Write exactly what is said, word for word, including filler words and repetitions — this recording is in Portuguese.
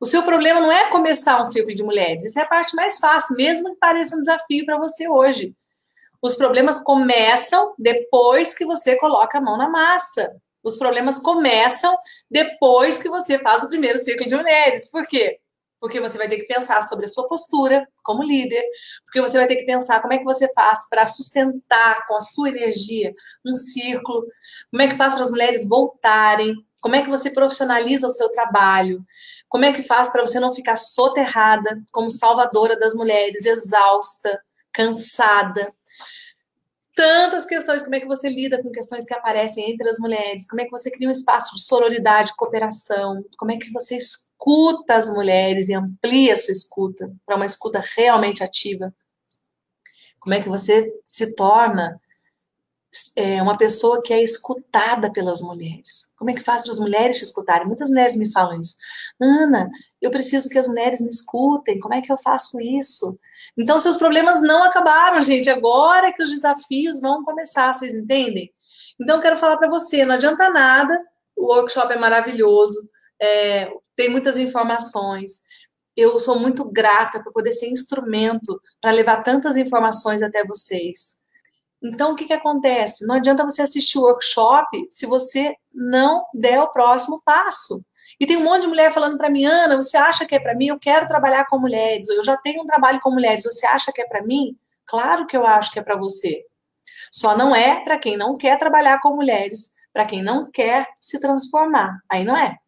O seu problema não é começar um círculo de mulheres. Isso é a parte mais fácil, mesmo que pareça um desafio para você hoje. Os problemas começam depois que você coloca a mão na massa. Os problemas começam depois que você faz o primeiro círculo de mulheres. Por quê? Porque você vai ter que pensar sobre a sua postura como líder, porque você vai ter que pensar como é que você faz para sustentar com a sua energia um círculo, como é que faz para as mulheres voltarem, como é que você profissionaliza o seu trabalho, como é que faz para você não ficar soterrada como salvadora das mulheres, exausta, cansada. Tantas questões, como é que você lida com questões que aparecem entre as mulheres, como é que você cria um espaço de sororidade, cooperação, como é que você escuta as mulheres e amplia a sua escuta para uma escuta realmente ativa, como é que você se torna é, uma pessoa que é escutada pelas mulheres, como é que faz para as mulheres te escutarem? Muitas mulheres me falam isso, Ana, eu preciso que as mulheres me escutem, como é que eu faço isso? Então, seus problemas não acabaram, gente. Agora é que os desafios vão começar, vocês entendem? Então, eu quero falar para você, não adianta nada. O workshop é maravilhoso, é, tem muitas informações. Eu sou muito grata por poder ser instrumento para levar tantas informações até vocês. Então, o que que acontece? Não adianta você assistir o workshop se você não der o próximo passo. E tem um monte de mulher falando para mim, Ana, você acha que é para mim? Eu quero trabalhar com mulheres, eu já tenho um trabalho com mulheres, você acha que é para mim? Claro que eu acho que é para você. Só não é para quem não quer trabalhar com mulheres, para quem não quer se transformar. Aí não é.